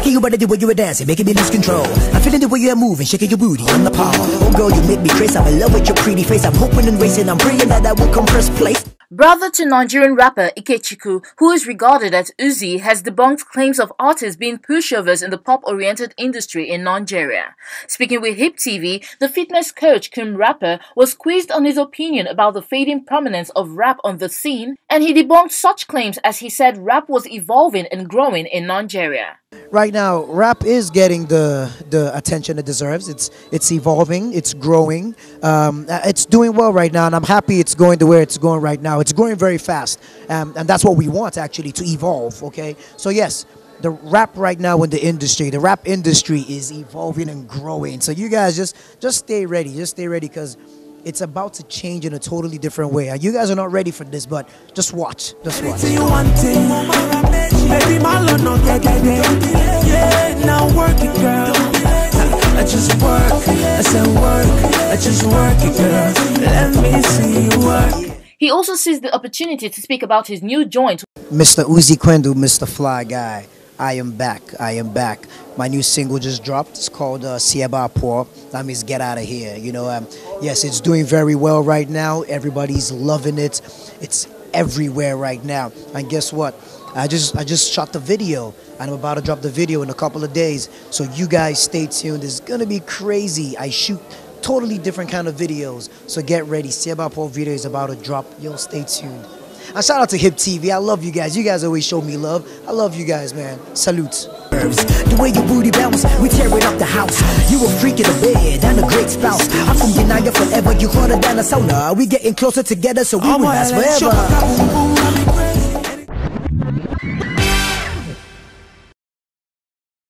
Liking your body the way you were dancing, making me lose control. I'm feeling the way you are moving, shaking your booty on the pole. Oh girl, you make me crazy. I'm in love with your pretty face. I'm hoping and racing. I'm praying that I will come first place. Brother to Nigerian rapper Ikechukwu, who is regarded as Uzi, has debunked claims of artists being pushovers in the pop-oriented industry in Nigeria. Speaking with Hip TV, the fitness coach cum rapper was quizzed on his opinion about the fading prominence of rap on the scene, and he debunked such claims as he said rap was evolving and growing in Nigeria. Right now, rap is getting the attention it deserves. It's evolving, it's growing, it's doing well right now, and I'm happy it's going to where it's going right now. It's growing very fast, and that's what we want, actually, to evolve, okay? So yes, the rap right now in the rap industry is evolving and growing. So you guys just stay ready, because it's about to change in a totally different way. You guys are not ready for this, but just watch, He also sees the opportunity to speak about his new joint. Mr. Uzi Quendo, Mr. Fly Guy, I am back, I am back. My new single just dropped. It's called Siabapoa. That means get out of here. You know, yes, it's doing very well right now. Everybody's loving it. It's everywhere right now. And guess what? I just shot the video, and I'm about to drop the video in a couple of days. So you guys stay tuned. It's gonna be crazy. I shoot totally different kind of videos. So get ready. Siabapoa video is about to drop. Yo, stay tuned. And shout out to Hip TV. I love you guys. You guys always show me love. I love you guys, man. Salute. The way your booty bounce, we tearing up the house. You a freak in the bed and a great spouse. I can deny you forever. You harder than a sauna. We getting closer together, so we will last forever.